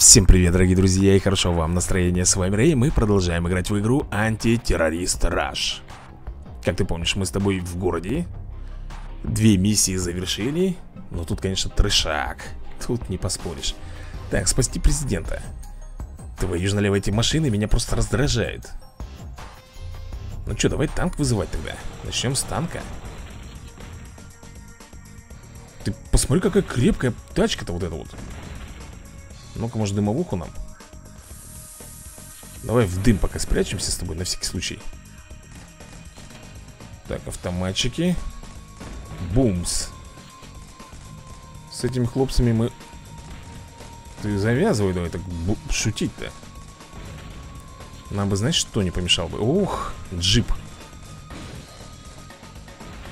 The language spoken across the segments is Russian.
Всем привет, дорогие друзья, и хорошо вам настроения. С вами Рэй, мы продолжаем играть в игру Анти-Террорист Rush. Как ты помнишь, мы с тобой в городе. Две миссии завершили. Но тут, конечно, трешак. Тут не поспоришь. Так, спасти президента. Твои же налево эти машины меня просто раздражают. Ну что, давай танк вызывать тогда. Начнем с танка. Ты посмотри, какая крепкая тачка-то вот эта вот. Ну-ка, может, дымовуху нам? Давай в дым пока спрячемся с тобой, на всякий случай. Так, автоматчики. Бумс. С этими хлопцами мы... Ты завязывай, давай так шутить-то. Нам бы, знаешь, что не помешало бы? Ох, джип.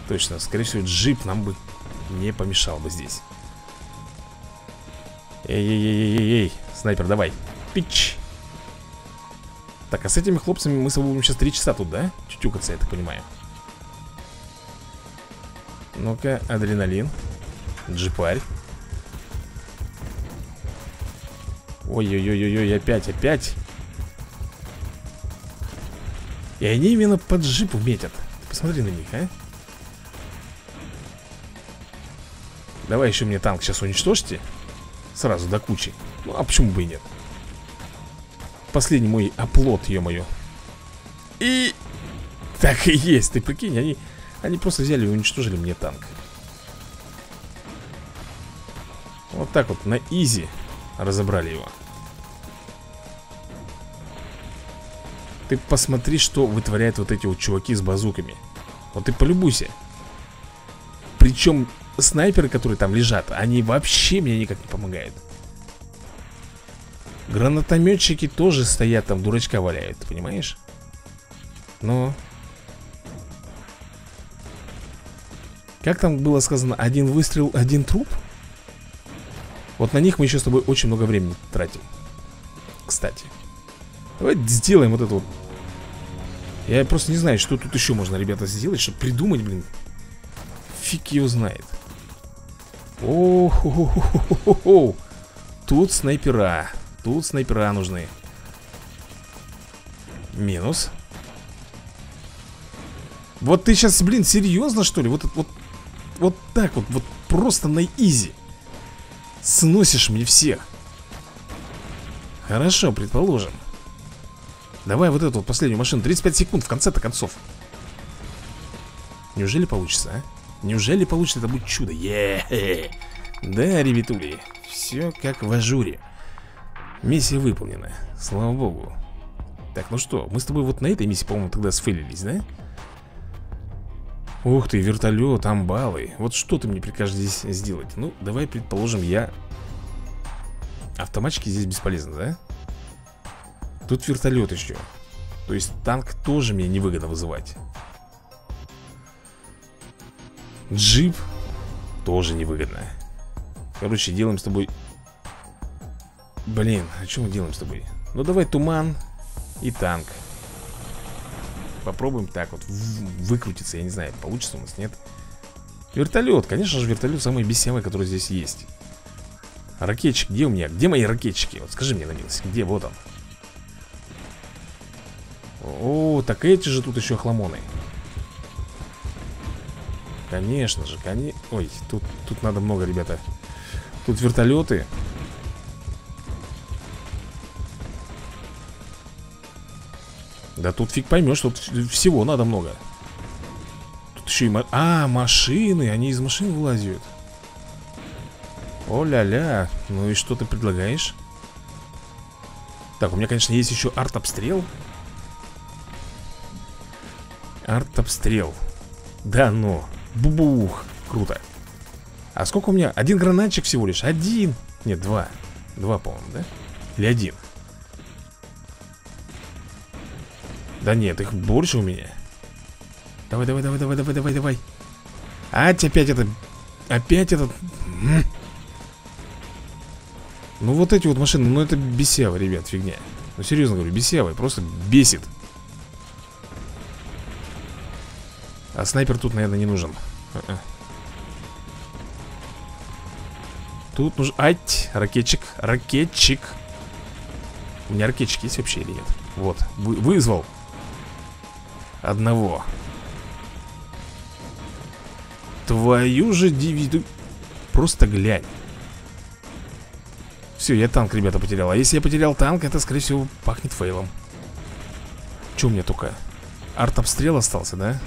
Точно, скорее всего, джип нам бы не помешал бы здесь. Эй-эй-эй-эй-эй, снайпер, давай. Пич. Так, а с этими хлопцами мы с вами будем сейчас 3 часа тут, да? Чутюкаться, я так понимаю. Ну-ка, адреналин. Джипарь. Ой-ой-ой-ой-ой, опять. И они именно под джип метят. Ты посмотри на них, а. Давай еще мне танк сейчас уничтожьте. Сразу до кучи. Ну, а почему бы и нет? Последний мой оплот, ё-моё. И... Так и есть, ты прикинь, они просто взяли и уничтожили мне танк. Вот так вот, на изи разобрали его. Ты посмотри, что вытворяют вот эти вот чуваки с базуками. Вот ты полюбуйся. Причем... Снайперы, которые там лежат, они вообще мне никак не помогают. Гранатометчики тоже стоят там, дурачка валяют, понимаешь? Но... Как там было сказано, один выстрел, один труп? Вот на них мы еще с тобой очень много времени тратим. Кстати, давай сделаем вот это вот. Я просто не знаю, что тут еще можно, ребята, сделать, чтобы придумать, блин. Фиг его знает. О-хо-хо-хо-хо-хо-хо. Тут снайпера. Тут снайпера нужны. Минус. Вот ты сейчас, блин, серьезно, что ли? Вот так вот. Вот просто на изи сносишь мне всех. Хорошо, предположим. Давай вот эту вот последнюю машину. 35 секунд в конце-то концов. Неужели получится, а? Неужели получится это будет чудо? Е-е-е. Да, ребятули, все как в ажуре. Миссия выполнена, слава богу. Так, ну что, мы с тобой вот на этой миссии, по-моему, тогда сфейлились, да? Ух ты, вертолет, амбалы. Вот что ты мне прикажешь здесь сделать? Ну, давай, предположим, я... Автоматчики здесь бесполезны, да? Тут вертолет еще. То есть танк тоже мне невыгодно вызывать. Джип тоже невыгодно. Короче, делаем с тобой... Блин, а что мы делаем с тобой? Ну давай туман и танк. Попробуем так вот выкрутиться, я не знаю, получится у нас, нет? Вертолет, конечно же, вертолет самый бесемый, который здесь есть. Ракетчик, где у меня? Где мои ракетчики? Вот скажи мне, на милость, где? Вот он. О, так эти же тут еще хламоны. Конечно же, конечно. Ой, тут надо много, ребята. Тут вертолеты. Да тут фиг поймешь, тут всего надо много. Тут еще и... машины, они из машин вылазят. О-ля-ля. Ну и что ты предлагаешь? Так, у меня, конечно, есть еще артобстрел. Артобстрел. Да, но... Бубух, круто. А сколько у меня? Один гранатчик всего лишь. Один. Нет, два. Два, по-моему, да? Или один? Да нет, их больше у меня. Давай, давай, давай, давай, давай, давай, давай. Ать, опять это. Опять этот. Ну вот эти вот машины, ну это бесява, ребят, фигня. Ну серьезно говорю, бесява, просто бесит. А снайпер тут, наверное, не нужен. Тут нужен... Ать! Ракетчик! Ракетчик! У меня ракетчики есть вообще или нет? Вот, вызвал одного. Твою же дивизию. Просто глянь. Все, я танк, ребята, потерял. А если я потерял танк, это, скорее всего, пахнет фейлом. Че у меня только? Артобстрел остался, да?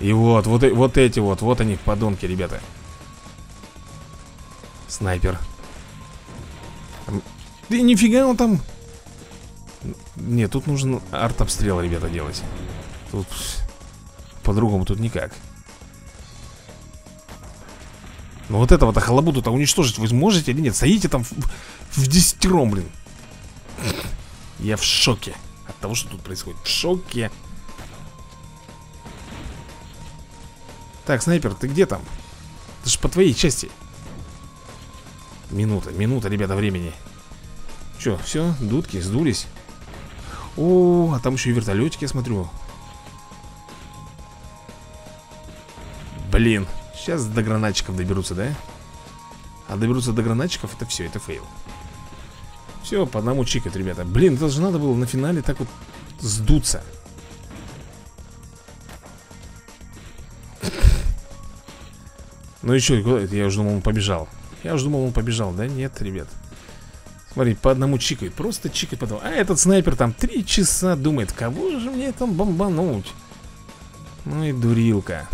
И вот они, подонки, ребята. Снайпер. Да нифига он там. Нет, тут нужен артобстрел, ребята, делать. Тут по-другому тут никак. Ну вот этого-то халабуду-то уничтожить вы сможете или нет? Стоите там в десятером, блин. Я в шоке от того, что тут происходит. В шоке. Так, снайпер, ты где там? Это же по твоей части. Минута, ребята, времени. Че, все, дудки сдулись. О, а там еще и вертолетики, я смотрю. Блин, сейчас до гранатчиков доберутся, да? А доберутся до гранатчиков, это все, это фейл. Все, по одному чикают, ребята. Блин, это же надо было на финале так вот сдуться. Ну и че, куда это? Я уже думал, он побежал. Я уже думал, он побежал, да? Нет, ребят. Смотри, по одному чикает, просто чикает по одному. А этот снайпер там 3 часа думает, кого же мне там бомбануть. Ну и дурилка.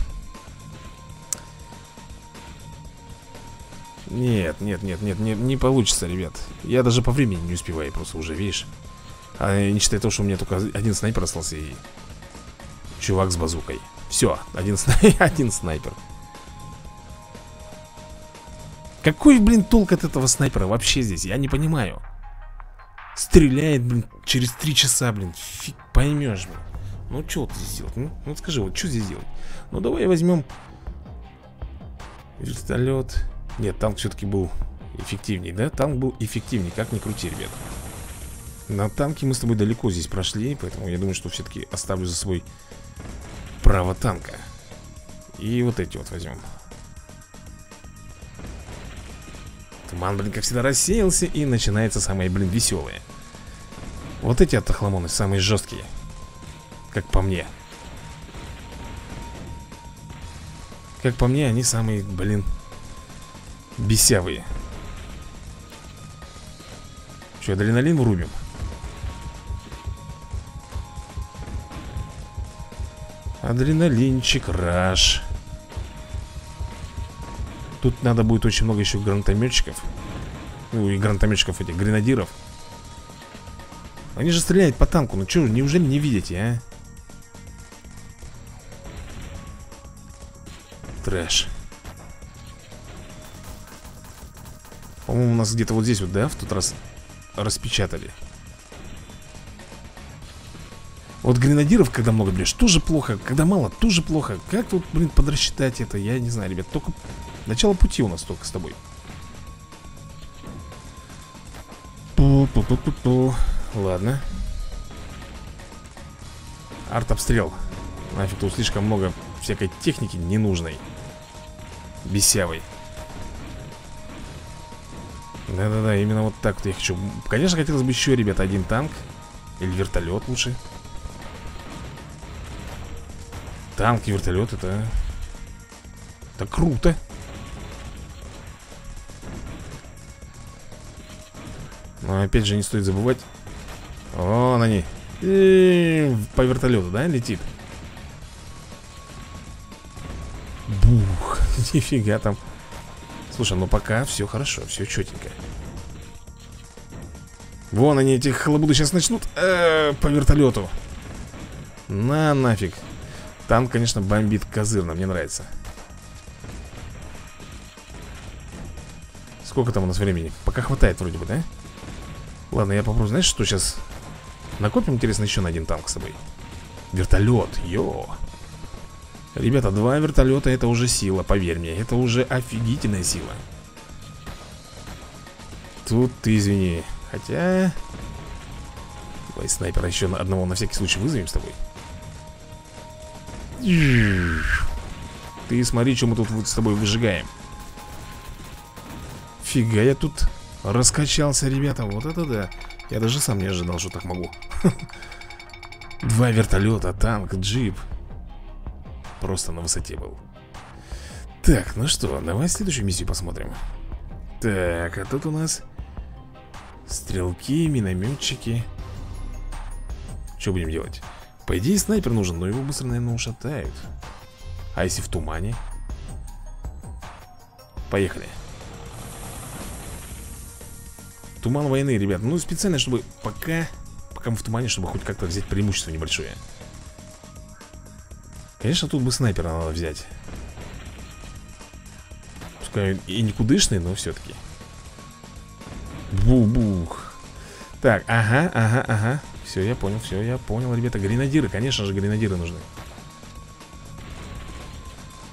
Нет, не получится, ребят. Я даже по времени не успеваю, просто уже, видишь. А не считая того, что у меня только один снайпер остался и чувак с базукой. Все, один снайпер. Какой, блин, толк от этого снайпера вообще здесь? Я не понимаю. Стреляет, блин, через 3 часа, блин. Фиг поймешь, блин. Ну, что ты здесь делать? Ну, скажи, вот, что здесь делать? Ну, давай возьмем вертолет. Нет, танк все-таки был эффективней, да? Танк был эффективней, как ни крути, ребят. На танке мы с тобой далеко здесь прошли, поэтому я думаю, что все-таки оставлю за собой право танка. И вот эти вот возьмем. Туман, блин, как всегда рассеялся, и начинается самое, блин, веселое. Вот эти атахламоны самые жесткие, как по мне. Как по мне, они самые, блин, бесявые. Че, адреналин врубим? Адреналинчик, раш. Тут надо будет очень много еще гранатометчиков. Ну и гранатометчиков этих, гренадиров. Они же стреляют по танку, ну че, неужели не видите, а? Трэш. По-моему, у нас где-то вот здесь вот, да, в тот раз распечатали. Вот гренадиров, когда много бьешь, тоже плохо. Когда мало, тоже плохо. Как тут, блин, подрасчитать это? Я не знаю, ребят. Только начало пути у нас только с тобой. Пу-пу-пу-пу-пу. Ладно. Артобстрел. Нафиг тут слишком много всякой техники ненужной. Бесявой. Да-да-да, именно вот так вот я хочу. Конечно, хотелось бы еще, ребята, один танк. Или вертолет лучше. Танк и вертолет, это круто. Но опять же не стоит забывать. О, на ней. И по вертолету, да, летит. Бух, нифига там. Слушай, ну пока все хорошо, все четенько. Вон они, эти халабуды, сейчас начнут по вертолету. На нафиг. Танк, конечно, бомбит козырно, мне нравится. Сколько там у нас времени? Пока хватает вроде бы, да? Ладно, я попробую, знаешь, что сейчас накопим, интересно, еще на один танк с собой. Вертолет, йо. Ребята, 2 вертолета, это уже сила, поверь мне. Это уже офигительная сила. Тут ты извини. Хотя... Давай снайпера еще одного на всякий случай вызовем с тобой. Ты смотри, что мы тут вот с тобой выжигаем. Фига я тут Раскачался, ребята, вот это да. Я даже сам не ожидал, что так могу. Два вертолета, танк, джип. Просто на высоте был. Так, ну что, давай следующую миссию посмотрим. Так, а тут у нас стрелки, минометчики. Что будем делать? По идее снайпер нужен, но его быстро, наверное, ушатают. А если в тумане? Поехали. Туман войны, ребят. Ну, специально, чтобы пока мы в тумане, чтобы хоть как-то взять преимущество небольшое. Конечно, тут бы снайпера надо взять. Пускай и никудышный, но все-таки. Бух-бух. Так, ага. Все, я понял, ребята. Гренадиры, конечно же, гренадиры нужны.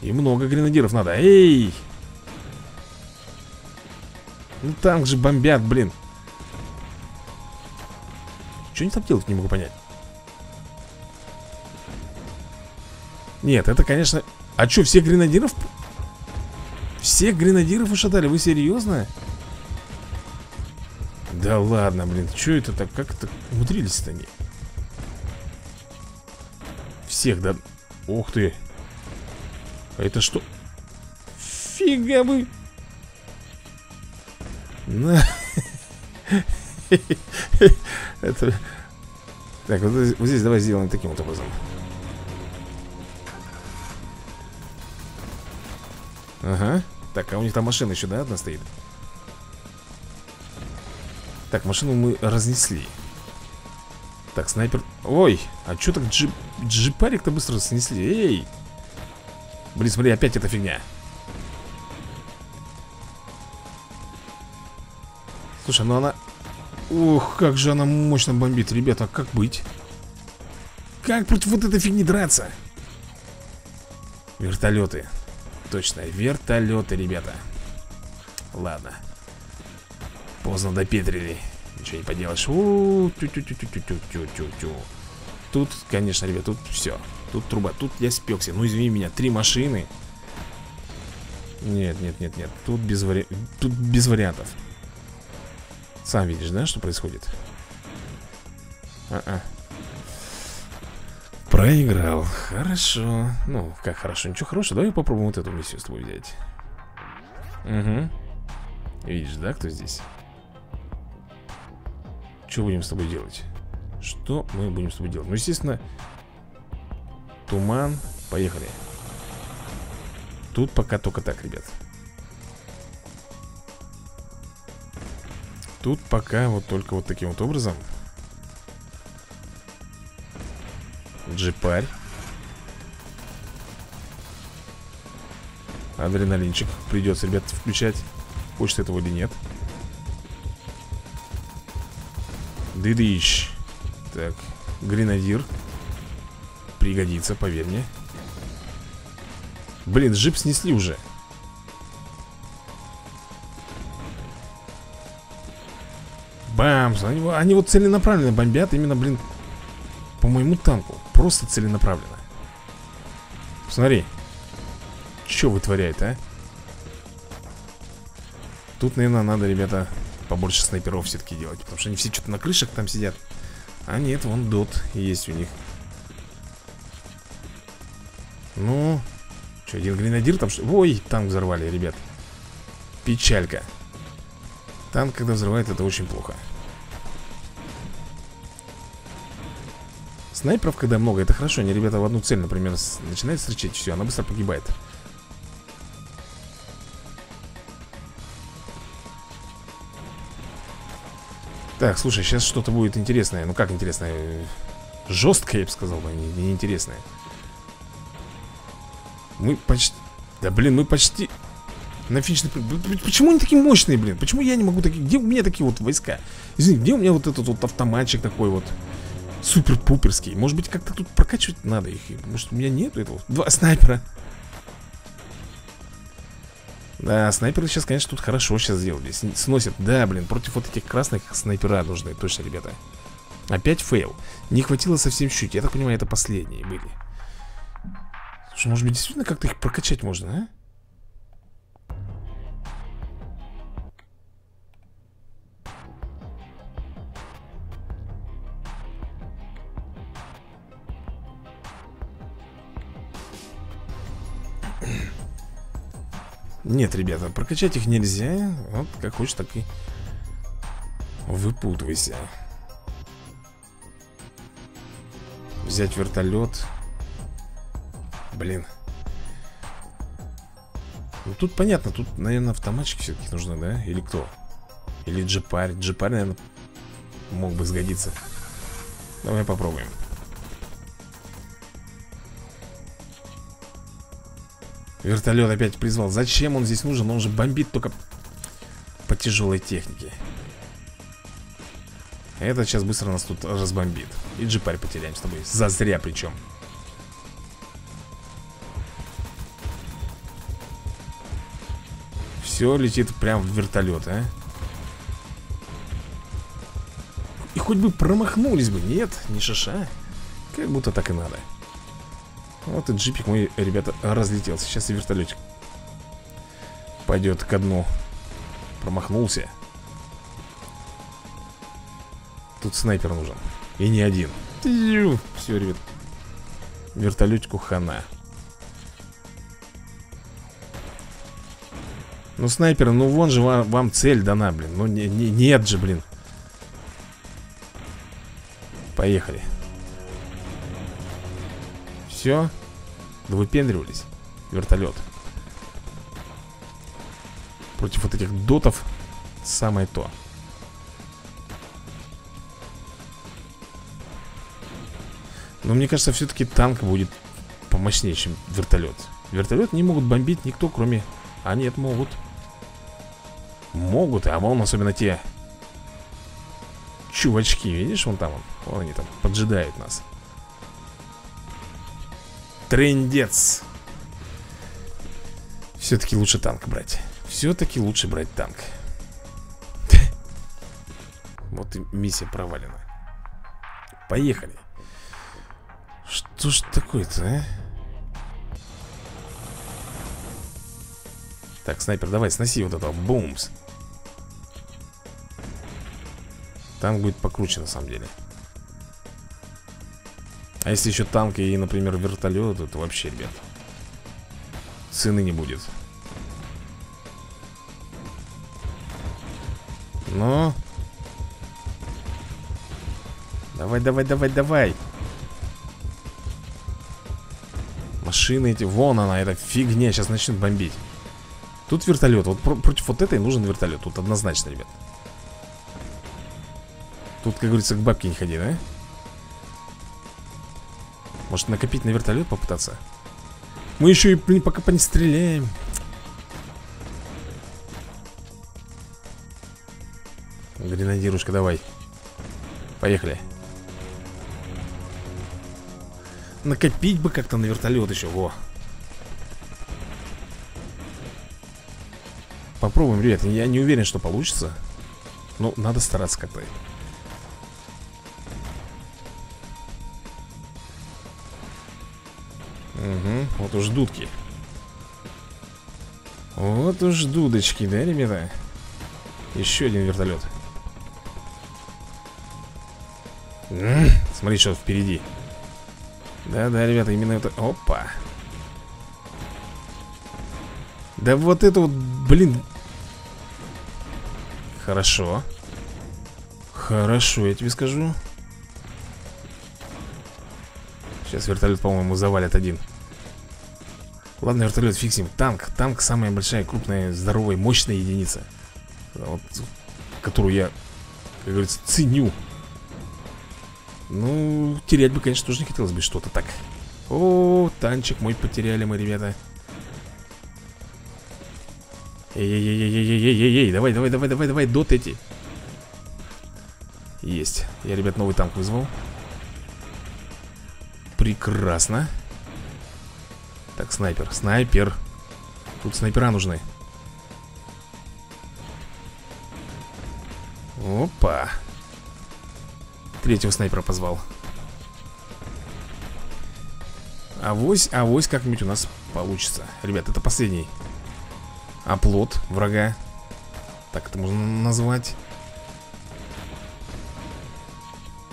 И много гренадиров надо. Эй! Ну танк же бомбят, блин. Что они там делают, не могу понять. Нет, это, конечно... А что, всех гренадиров? Всех гренадиров ушатали? Вы серьезно? Да ладно, блин, что это так? Как это умудрились-то они? Всех, да... Ух ты! А это что? Фига вы! На! Это... Так, вот здесь давай сделаем таким вот образом. Ага. Так, а у них там машина еще, да, одна стоит? Так, машину мы разнесли. Так, снайпер... Ой, а что так джипарик-то быстро снесли? Эй! Блин, смотри, опять эта фигня. Слушай, ну она... Ох, как же она мощно бомбит, ребята, как быть? Как против вот этой фигни драться? Вертолеты. Точно, вертолеты, ребята. Ладно. Поздно допетрили. Ничего не поделаешь. Тут, конечно, ребят, тут все. Тут труба, тут я спекся. Ну, извини меня, три машины. Нет. Тут без вариантов. Сам видишь, да, что происходит? Проиграл. Хорошо. Ну, как хорошо, ничего хорошего. Давай попробуем вот эту миссию с тобой взять. Угу. Видишь, да, кто здесь? Что будем с тобой делать? Что мы будем с тобой делать? Ну, естественно, туман. Поехали. Тут пока только так, ребят. Тут пока вот только вот таким вот образом. Джипарь. Адреналинчик. Придется, ребят, включать. Хочется этого или нет. Дыдыщ. Так, гренадир. Пригодится, поверь мне. Блин, джип снесли уже. Бамс, они вот целенаправленно бомбят. Именно, блин, по моему танку. Просто целенаправленно. Посмотри. Че вытворяет, а? Тут, наверное, надо, ребята, побольше снайперов все-таки делать. Потому что они все что-то на крышах там сидят. А нет, вон дот есть у них. Ну, что, один гренадир там что? Ой, танк взорвали, ребят. Печалька. Танк, когда взрывает, это очень плохо. Снайперов, когда много, это хорошо. Они, ребята, в одну цель, например, начинают встречать. Все, она быстро погибает. Так, слушай, сейчас что-то будет интересное. Ну как интересное? Жесткое, я бы сказал, неинтересное. Мы почти... Да блин, мы почти... На финишный... Почему они такие мощные, блин? Почему я не могу такие... Где у меня такие вот войска? Извини, где у меня вот этот вот автоматчик такой вот? Супер-пуперский. Может быть, как-то тут прокачивать надо их? Может, у меня нету этого? Два снайпера. Да, снайперы сейчас, конечно, тут хорошо сейчас сделали. Сносят, да, блин, против вот этих красных снайпера нужны, точно, ребята. Опять фейл, не хватило совсем чуть. Я так понимаю, это последние были. Слушай, может быть, действительно как-то их прокачать можно, а? Нет, ребята, прокачать их нельзя. Вот как хочешь, так и выпутывайся. Взять вертолет. Блин. Ну тут понятно, тут, наверное, автоматчик все-таки нужно, да? Или кто? Или джипарь. Джипарь, наверное, мог бы сгодиться. Давай попробуем. Вертолет опять призвал. Зачем он здесь нужен? Он же бомбит только по тяжелой технике. Это сейчас быстро нас тут разбомбит. И джипарь потеряем с тобой. Зазря причем. Все летит прям в вертолет, а? И хоть бы промахнулись бы. Нет, не шиша. Как будто так и надо. Вот и джипик мой, ребята, разлетелся. Сейчас и вертолетик пойдет ко дну. Промахнулся. Тут снайпер нужен. И не один. Все, ребят. Вертолетику хана. Ну, снайпер, ну вон же вам цель дана, блин. Ну, нет же, блин. Поехали. Все. Да выпендривались. Вертолет. Против вот этих дотов самое то. Но мне кажется, все-таки танк будет помощнее, чем вертолет. Вертолет не могут бомбить никто, кроме... А нет, могут. Могут, а вон особенно те чувачки, видишь, вон там он. Вон они там поджидают нас. Трындец. Все-таки лучше танк брать. Все-таки лучше брать танк. Вот и миссия провалена. Поехали. Что ж такое-то, а? Так, снайпер, давай, сноси вот этого. Бумс. Танк будет покруче, на самом деле. А если еще танк и, например, вертолет, то вообще, ребят, цены не будет. Но давай, давай, давай, давай. Машины эти, вон она, эта фигня сейчас начнет бомбить. Тут вертолет, вот против вот этой нужен вертолет. Тут однозначно, ребят. Тут, как говорится, к бабке не ходи, да? Может, накопить на вертолет попытаться? Мы еще и пока не стреляем. Гренадирушка, давай. Поехали. Накопить бы как-то на вертолет еще, во. Попробуем, ребят, я не уверен, что получится. Но надо стараться как-то. Угу, вот уж дудки. Вот уж дудочки, да, ребята? Еще один вертолет. Смотри, что впереди. Да-да, ребята, именно это... Опа. Да вот это вот, блин. Хорошо. Хорошо, я тебе скажу. Сейчас вертолет, по-моему, завалит один. Ладно, вертолет фиксим. Танк. Танк самая большая, крупная, здоровая, мощная единица. Вот, которую я, как говорится, ценю. Ну, терять бы, конечно, тоже не хотелось бы что-то так. О, танчик мой потеряли мы, ребята. Эй-эй-эй-эй-эй-эй-эй-эй, давай, давай, давай, давай, давай, дот эти. Есть. Я, ребят, новый танк вызвал. Прекрасно. Так, снайпер, снайпер. Тут снайпера нужны. Опа. Третьего снайпера позвал. Авось, авось как-нибудь у нас получится. Ребят, это последний оплот врага. Так это можно назвать.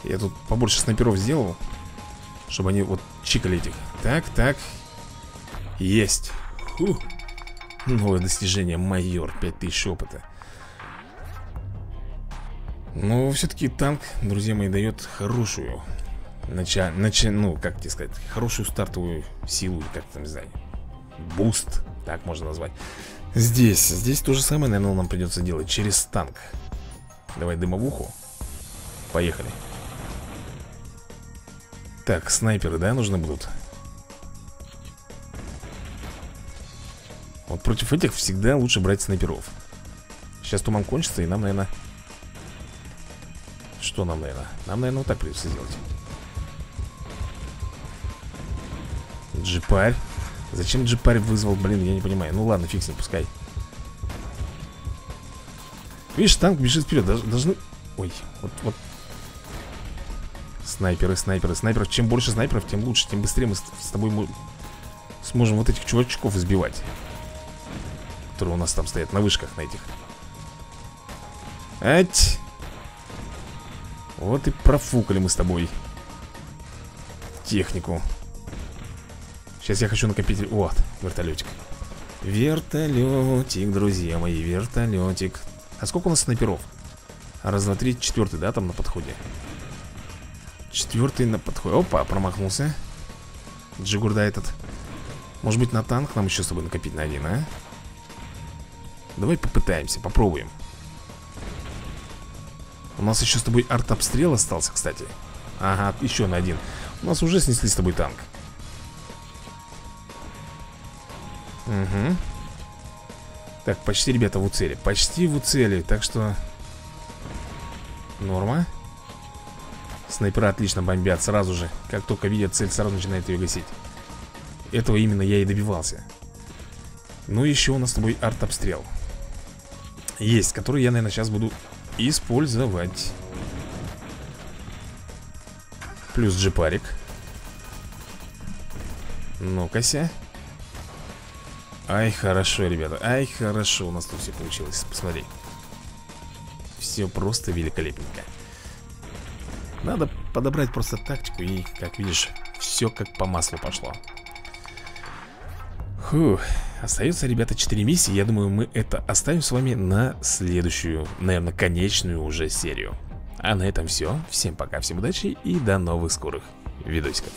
Я тут побольше снайперов сделал, чтобы они вот чикали этих. Так, так. Есть. Фу. Новое достижение, майор, 5000 опыта. Но все-таки танк, друзья мои, дает хорошую ну, как тебе сказать, хорошую стартовую силу, как там, не знаю, буст, так можно назвать. Здесь то же самое, наверное, нам придется делать через танк. Давай дымовуху. Поехали. Так, снайперы, да, нужны будут? Вот против этих всегда лучше брать снайперов. Сейчас туман кончится, и нам, наверное... Что нам, наверное? Нам, наверное, вот так придется сделать. Джипарь. Зачем джипарь вызвал, блин, я не понимаю. Ну ладно, фиг с ним, пускай. Видишь, танк бежит вперед. Должны... Ой, вот. Снайперы. Чем больше снайперов, тем лучше. Тем быстрее мы с тобой сможем вот этих чувачков избивать. Которые у нас там стоят на вышках, на этих. Ать! Вот и профукали мы с тобой технику. Сейчас я хочу накопить... Вот, вертолетик. Вертолетик, друзья мои, вертолетик. А сколько у нас снайперов? Раз, два, три, четвертый, да, там на подходе? Четвертый на подходе. Опа, промахнулся. Джигурда этот. Может быть, на танк нам еще с тобой накопить на один, а? Давай попытаемся, попробуем. У нас еще с тобой артобстрел остался, кстати. Ага, еще на один. У нас уже снесли с тобой танк. Угу. Так, почти, ребята, в уцеле. Почти в уцеле, так что... Норма. Снайпера отлично бомбят сразу же. Как только видят цель, сразу начинает ее гасить. Этого именно я и добивался. Ну и еще у нас с тобой артобстрел. Есть, который я, наверное, сейчас буду... использовать. Плюс джипарик. Ну-ка ся. Ай, хорошо, ребята. Ай, хорошо у нас тут все получилось. Посмотри. Все просто великолепненько. Надо подобрать просто тактику. И, как видишь, все как по маслу пошло. Фух. Остается, ребята, 4 миссии. Я думаю, мы это оставим с вами на следующую, наверное, конечную уже серию. А на этом все. Всем пока, всем удачи и до новых скорых видосиков.